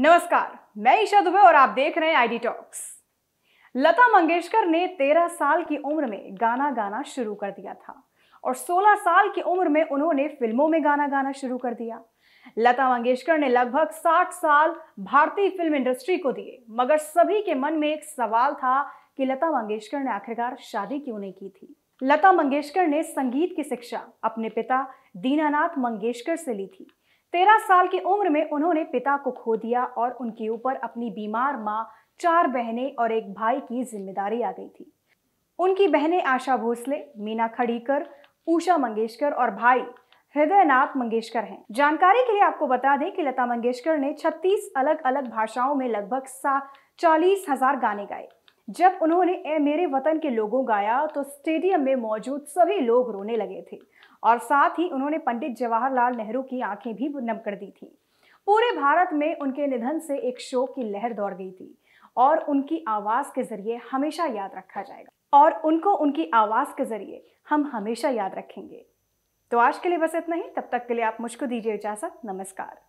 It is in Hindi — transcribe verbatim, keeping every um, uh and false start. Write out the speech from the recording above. नमस्कार, मैं ईशा दुबे और आप देख रहे हैं आईडी टॉक्स। लता मंगेशकर ने तेरह साल की उम्र में गाना गाना शुरू कर दिया था और सोलह साल की उम्र में उन्होंने फिल्मों में गाना गाना शुरू कर दिया। लता मंगेशकर ने लगभग साठ साल भारतीय फिल्म इंडस्ट्री को दिए, मगर सभी के मन में एक सवाल था कि लता मंगेशकर ने आखिरकार शादी क्यों नहीं की थी। लता मंगेशकर ने संगीत की शिक्षा अपने पिता दीनानाथ मंगेशकर से ली थी। तेरह साल की उम्र में उन्होंने पिता को खो दिया और उनके ऊपर अपनी बीमार माँ, चार बहनें और एक भाई की जिम्मेदारी आ गई थी। उनकी बहनें आशा भोसले, मीना खड़ीकर, उषा मंगेशकर और भाई हृदयनाथ मंगेशकर हैं। जानकारी के लिए आपको बता दें कि लता मंगेशकर ने छत्तीस अलग अलग भाषाओं में लगभग सा चालीस हजार गाने गाए। जब उन्होंने ए मेरे वतन के लोगों गाया तो स्टेडियम में मौजूद सभी लोग रोने लगे थे और साथ ही उन्होंने पंडित जवाहरलाल नेहरू की आंखें भी नम कर दी थी। पूरे भारत में उनके निधन से एक शोक की लहर दौड़ गई थी और उनकी आवाज़ के जरिए हमेशा याद रखा जाएगा और उनको उनकी आवाज़ के जरिए हम हमेशा याद रखेंगे। तो आज के लिए बस इतना ही। तब तक के लिए आप मुझको दीजिए इजाज़त। नमस्कार।